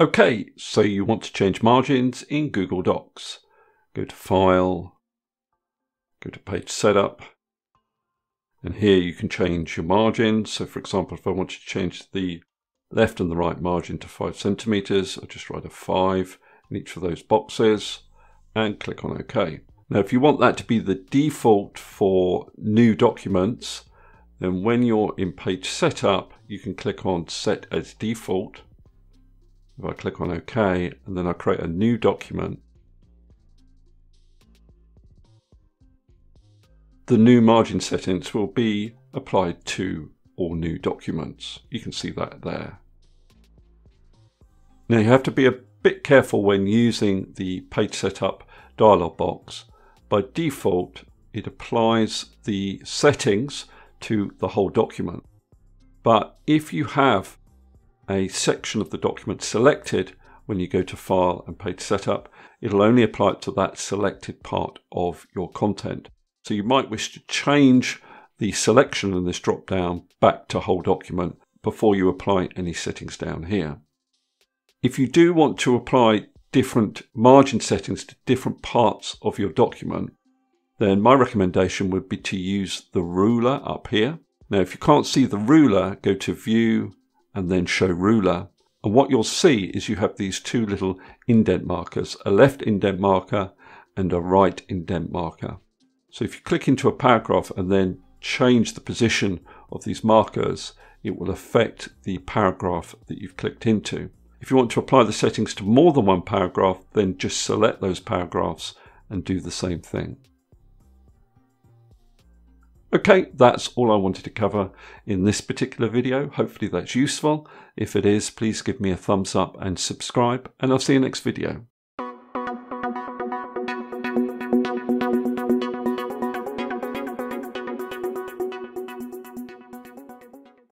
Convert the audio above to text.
Okay, so you want to change margins in Google Docs. Go to File, go to Page Setup, and here you can change your margins. So for example, if I want to change the left and the right margin to 5 centimeters, I'll just write a 5 in each of those boxes and click on OK. Now, if you want that to be the default for new documents, then when you're in Page Setup, you can click on Set as Default. If I click on OK, and then I create a new document, the new margin settings will be applied to all new documents. You can see that there. Now you have to be a bit careful when using the Page Setup dialog box. By default, it applies the settings to the whole document. But if you have a section of the document selected, when you go to File and Page Setup, it'll only apply it to that selected part of your content. So you might wish to change the selection in this drop down back to whole document before you apply any settings down here. If you do want to apply different margin settings to different parts of your document, then my recommendation would be to use the ruler up here. Now, if you can't see the ruler, go to View, and then Show Ruler. And what you'll see is you have these two little indent markers, a left indent marker and a right indent marker. So if you click into a paragraph and then change the position of these markers, it will affect the paragraph that you've clicked into. If you want to apply the settings to more than one paragraph, then just select those paragraphs and do the same thing. Okay, that's all I wanted to cover in this particular video. Hopefully that's useful. If it is, please give me a thumbs up and subscribe, and I'll see you next video.